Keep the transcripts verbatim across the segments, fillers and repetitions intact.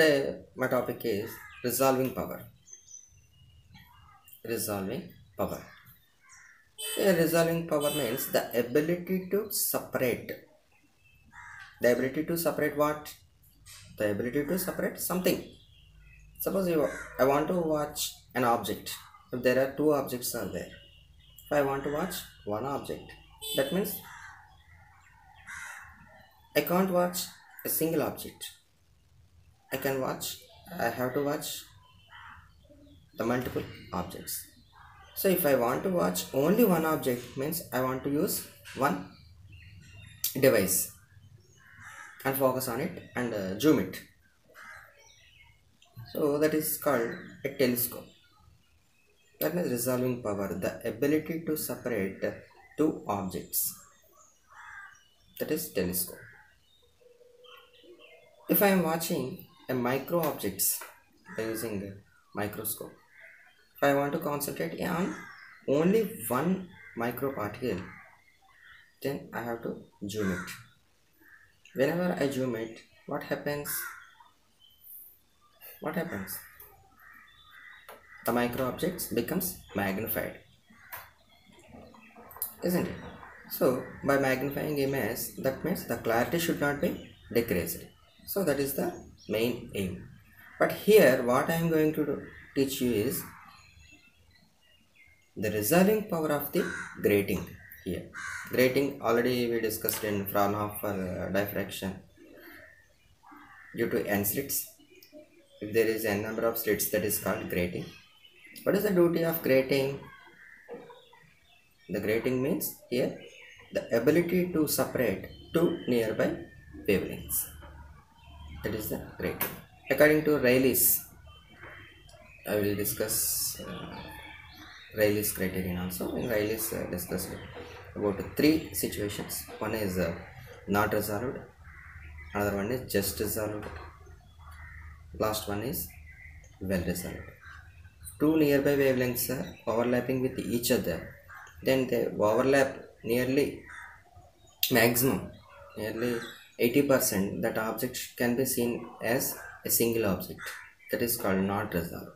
Today my topic is resolving power. Resolving power. Yeah, resolving power means the ability to separate. The ability to separate what? The ability to separate something. Suppose you, I want to watch an object. If there are two objects are there. If I want to watch one object, that means I can't watch a single object. I can watch, I have to watch the multiple objects. So if I want to watch only one object, means I want to use one device and focus on it and uh, zoom it. So that is called a telescope. That means resolving power, the ability to separate two objects. That is telescope. If I am watching a micro objects by using the microscope, if I want to concentrate on only one micro particle, then I have to zoom it. Whenever I zoom it, what happens? What happens? The micro objects becomes magnified, isn't it? So by magnifying image, that means the clarity should not be decreased. So that is the main aim. But here what I am going to do, teach you is the resolving power of the grating. Here grating already we discussed in Fraunhofer diffraction due to n slits. If there is n number of slits, that is called grating. What is the duty of grating? The grating means here the ability to separate two nearby wavelengths. That is the grating. According to Rayleigh's, I will discuss uh, Rayleigh's criterion also. In Rayleigh's uh, discussed about three situations. One is uh, not resolved, another one is just resolved. Last one is well resolved. Two nearby wavelengths are overlapping with each other. Then they overlap nearly maximum, nearly eighty percent. That object can be seen as a single object. That is called not resolved.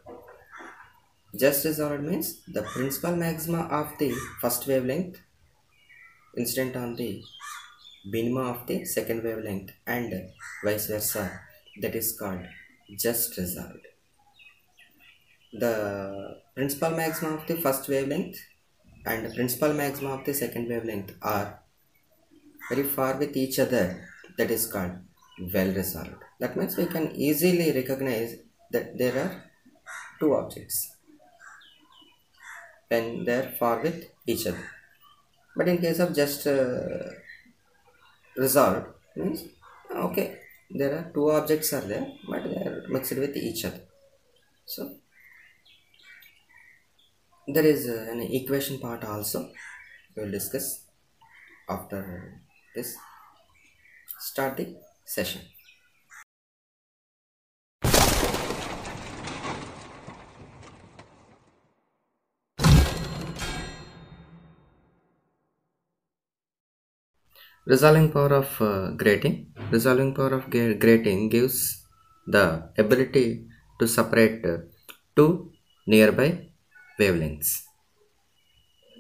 Just resolved means the principal maxima of the first wavelength incident on the minima of the second wavelength and vice versa. That is called just resolved. The principal maxima of the first wavelength and the principal maxima of the second wavelength are very far with each other. That is called well resolved. That means we can easily recognize that there are two objects when they are far with each other. But in case of just uh, resolved means okay, there are two objects are there, but they are mixed with each other. So there is an equation part also we will discuss after this. Start the session. Resolving power of uh, grating. Resolving power of grating gives the ability to separate uh, two nearby wavelengths.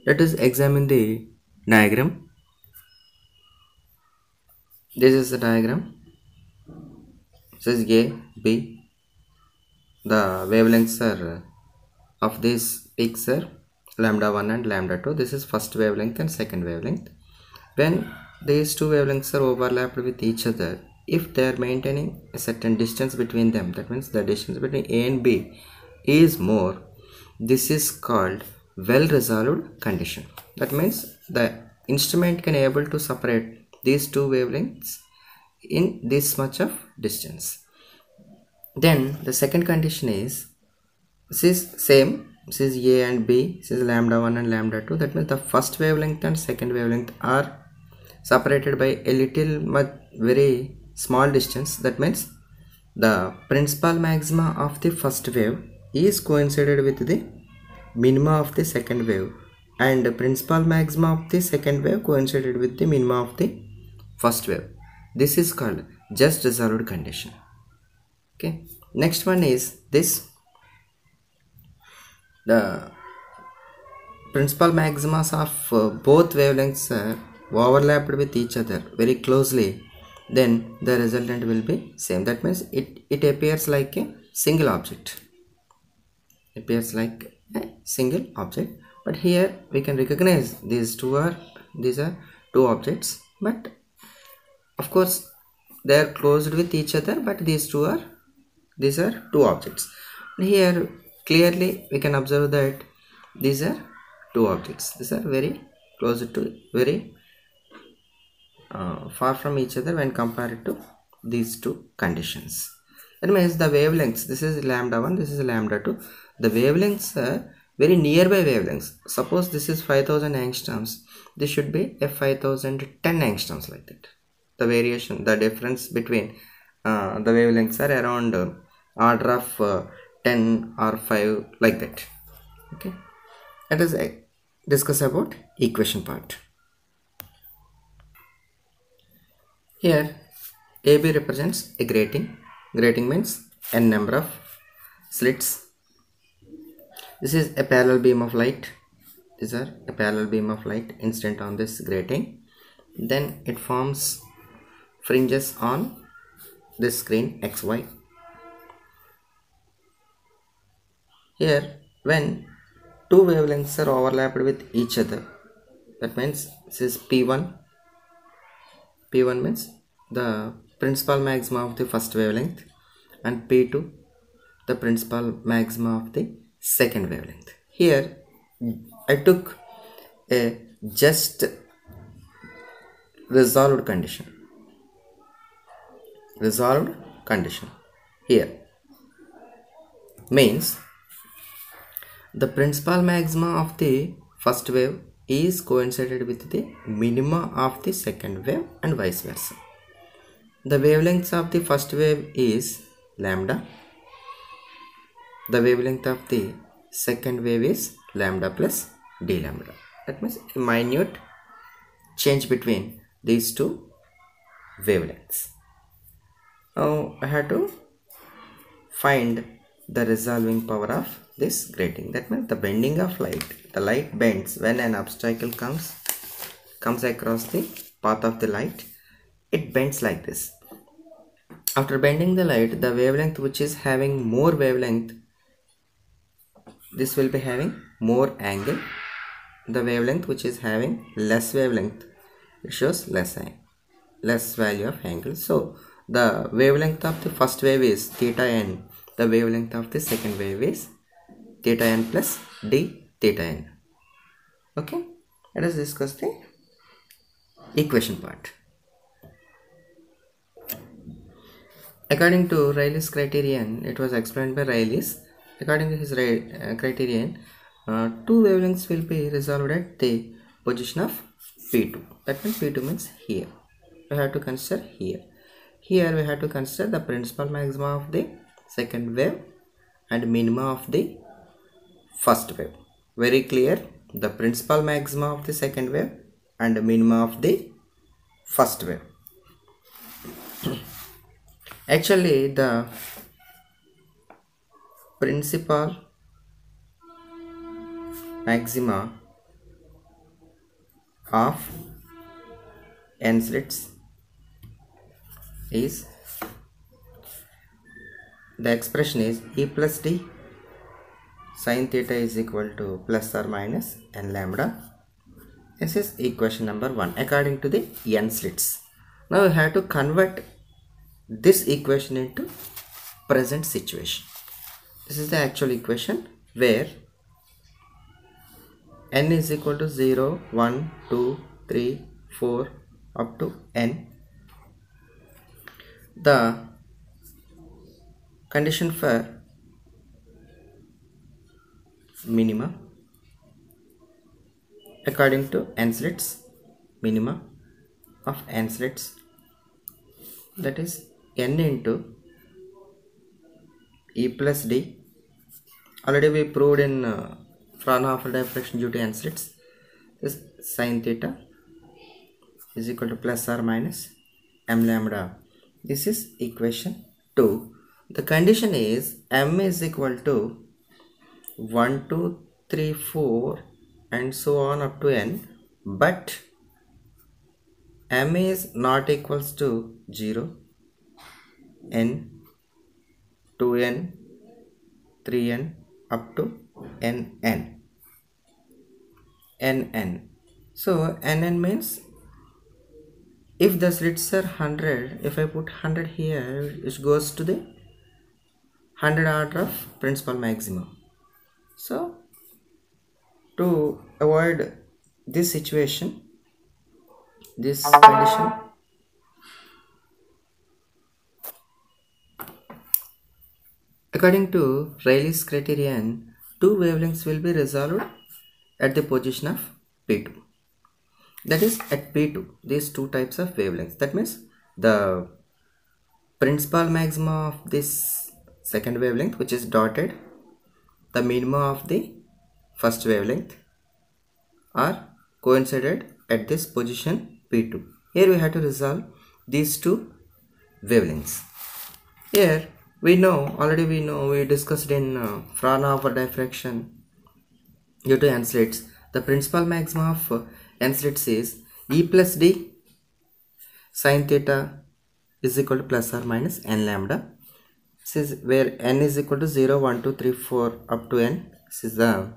Let us examine the diagram. This is the diagram. This is A, B. The wavelengths are uh, of this peaks are lambda one and lambda two. This is first wavelength and second wavelength. When these two wavelengths are overlapped with each other, if they are maintaining a certain distance between them, that means the distance between A and B is more, this is called well resolved condition. That means the instrument can able to separate these two wavelengths in this much of distance. Then the second condition is, this is same, this is A and B, this is lambda one and lambda two. That means the first wavelength and second wavelength are separated by a little much very small distance. That means the principal maxima of the first wave is coincided with the minima of the second wave, and the principal maxima of the second wave coincided with the minima of the first wave. This is called just resolved condition. Okay. Next one is this, the principal maximas of uh, both wavelengths are overlapped with each other very closely, then the resultant will be same. That means it, it appears like a single object, appears like a single object. But here we can recognize these two are, these are two objects, but of course they are closed with each other, but these two are, these are two objects. Here clearly we can observe that these are two objects, these are very close to, very uh, far from each other when compared to these two conditions. That means the wavelengths, this is lambda one, this is lambda two, the wavelengths are very nearby wavelengths. Suppose this is five thousand angstroms, this should be a five thousand ten angstroms, like that. The variation, the difference between uh, the wavelengths are around uh, order of uh, ten or five, like that. Okay, let us uh, discuss about equation part. Here A B represents a grating. Grating means n number of slits. This is a parallel beam of light. These are a parallel beam of light incident on this grating. Then it forms fringes on this screen X Y. Here when two wavelengths are overlapped with each other, that means this is P one. P one means the principal maxima of the first wavelength, and P two the principal maxima of the second wavelength. Here I took a just resolved condition, resolved condition here means the principal maxima of the first wave is coincided with the minima of the second wave and vice versa. The wavelengths of the first wave is lambda, the wavelength of the second wave is lambda plus d lambda. That means a minute change between these two wavelengths. Now I have to find the resolving power of this grating. That means the bending of light, the light bends when an obstacle comes comes across the path of the light, it bends like this. After bending the light, the wavelength which is having more wavelength, this will be having more angle, the wavelength which is having less wavelength, it shows less angle, less value of angle. So the wavelength of the first wave is theta n, the wavelength of the second wave is theta n plus d theta n. Okay, let us discuss the equation part. According to Rayleigh's criterion, it was explained by Rayleigh's. According to his uh, criterion, uh, two wavelengths will be resolved at the position of P two. That means P two means here. We have to consider here. Here we have to consider the principal maxima of the second wave and minima of the first wave. Very clear, the principal maxima of the second wave and minima of the first wave. Actually, the principal maxima of n slits is, the expression is E plus D sin theta is equal to plus or minus n lambda. This is equation number one according to the n slits. Now we have to convert this equation into present situation. This is the actual equation where n is equal to zero, one, two, three, four up to n. The condition for minima according to n slits, minima of n slits, that is n into E plus D. Already we proved in uh, Fraunhofer diffraction due to n slits. This sin theta is equal to plus or minus m lambda. This is equation two The condition is M is equal to one, two, three, four and so on up to N, but M is not equals to zero, N, two N, three N up to N N. N N. So N N means if the slits are one hundred, if I put one hundred here, it goes to the one hundred order of principal maximum. So to avoid this situation, this condition, according to Rayleigh's criterion, two wavelengths will be resolved at the position of P two. That is at P two, these two types of wavelengths. That means the principal maxima of this second wavelength, which is dotted, the minima of the first wavelength are coincided at this position P two. Here we have to resolve these two wavelengths. Here we know, already we know, we discussed in uh, Fraunhofer diffraction due to N slits, the principal maxima of uh, N slits is E plus D sine theta is equal to plus or minus N lambda. This is where N is equal to zero, one, two, three, four up to N. This is the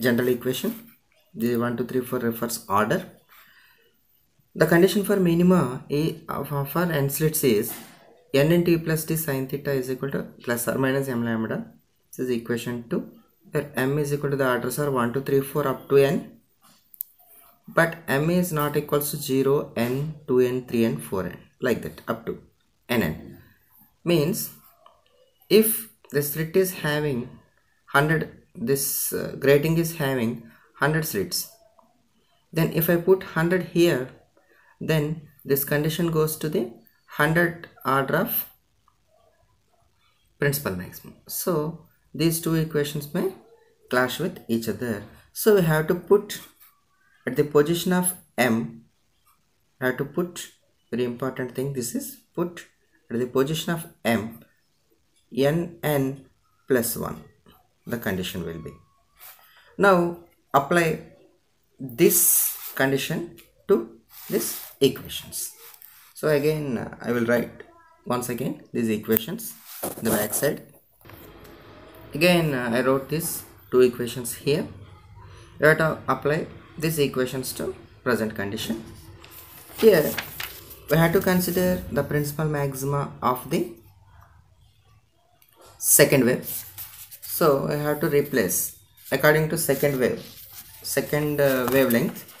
general equation. The one, two, three, four refers order. The condition for minima A of for N slits is N into E plus D sine theta is equal to plus or minus M lambda. This is equation two. Where M is equal to the orders are one, two, three, four up to N, but M is not equals to zero, N, two N, three N, four N, like that up to N N. Means if the slit is having one hundred, this uh, grating is having one hundred slits, then if I put one hundred here, then this condition goes to the one hundred order of principal maximum. So these two equations may clash with each other. So we have to put at the position of M, I have to put, very important thing, this is put at the position of M, N N plus one, the condition will be. Now apply this condition to these equations. So again I will write once again these equations on the back side. Again uh, I wrote these two equations here. You have to apply these equations to present condition. Here we have to consider the principal maxima of the second wave. So I have to replace according to second wave, second uh, wavelength,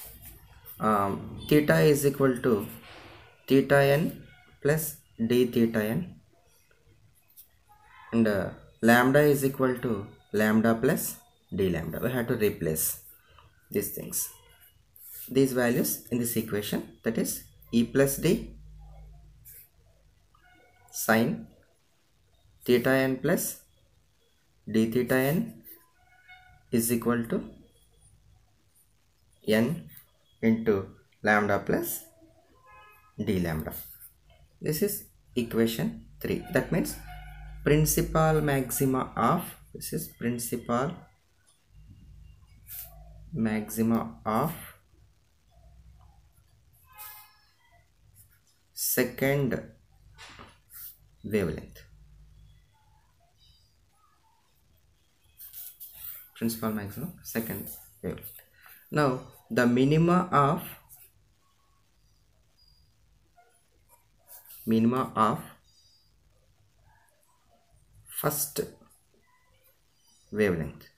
um, theta is equal to theta N plus d theta N, and uh, lambda is equal to lambda plus d lambda. We have to replace these things, these values in this equation, that is E plus D sine theta N plus d theta N is equal to N into lambda plus d lambda. This is equation three. That means principal maxima of, this is principal maxima of second wavelength, principal maxima second wavelength. Now the minima of, minima of first wavelength,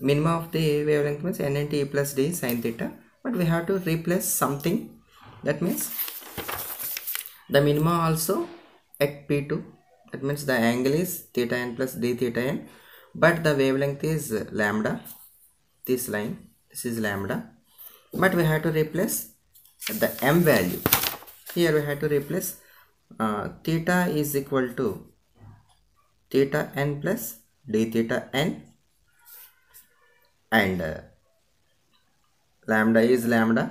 minima of the wavelength means N into E plus D sine theta, but we have to replace something. That means the minima also at P two, that means the angle is theta N plus D theta N, but the wavelength is lambda, this line, this is lambda, but we have to replace the M value. Here we have to replace Uh, theta is equal to theta N plus d theta N, and uh, lambda is lambda,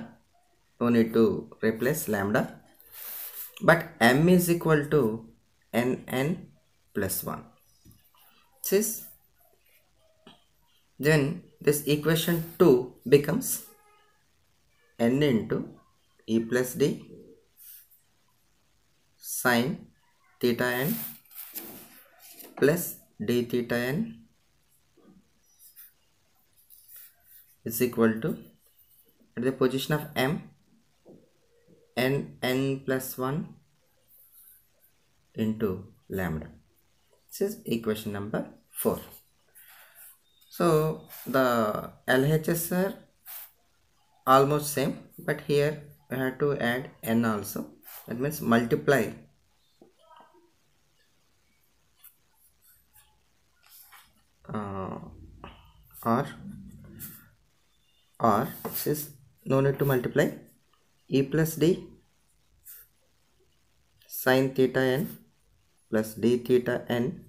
no need to replace lambda, but m is equal to n n plus one. This, then this equation two becomes n into e plus d sine theta n plus d theta n is equal to, at the position of m, n n plus one into lambda. This is equation number four. So the L H S are almost same, but here we have to add n also. That means multiply uh, or or this is no need to multiply, e plus d sine theta n plus d theta n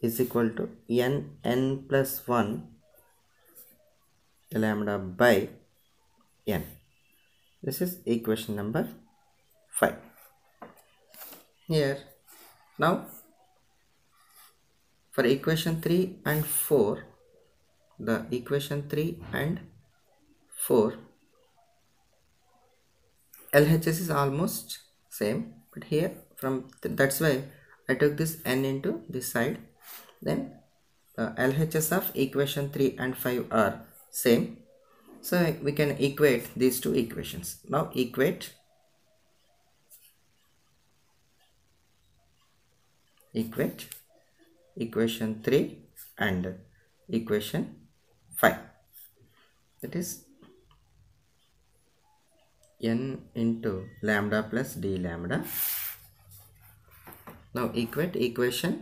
is equal to n n plus one lambda by n. This is equation number five. Here now for equation three and four, the equation three and four L H S is almost same, but here from th that's why I took this n into this side. Then the L H S of equation three and five are same, so we can equate these two equations. Now equate equate equation three and equation five, that is n into lambda plus d lambda. Now equate equation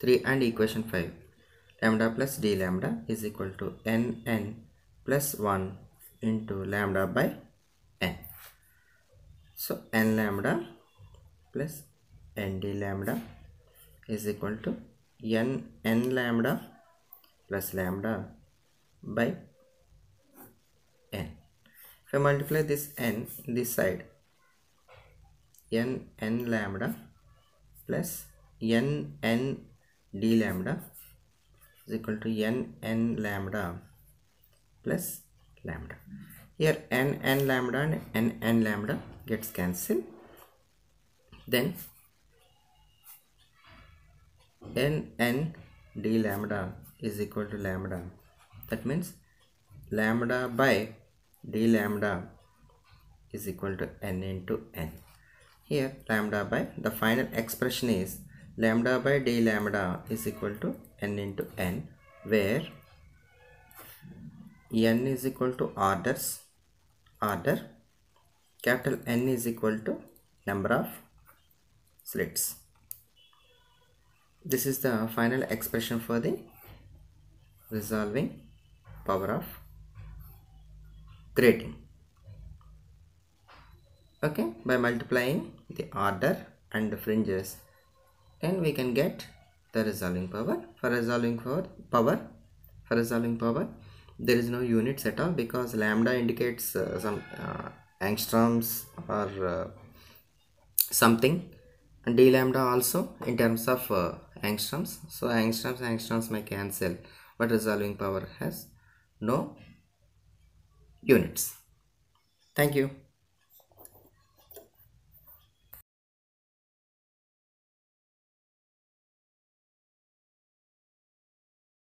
three and equation five. Lambda plus d lambda is equal to n n plus one into lambda by n. So n lambda plus n d lambda is equal to n n lambda plus lambda by n. If I multiply this n in this side, n n lambda plus n n d lambda is equal to n n lambda plus lambda. Here n n lambda and n n lambda gets cancelled. Then n n d lambda is equal to lambda. That means lambda by d lambda is equal to n into n. Here lambda by, the final expression is lambda by d lambda is equal to n into n, where n is equal to orders, order, capital N is equal to number of slits. This is the final expression for the resolving power of grating. Okay, by multiplying the order and the fringes, and we can get the resolving power. For resolving power, power for resolving power there is no units at all, because lambda indicates uh, some uh, angstroms or uh, something, and d lambda also in terms of uh, angstroms. So angstroms angstroms may cancel, but resolving power has no units. Thank you.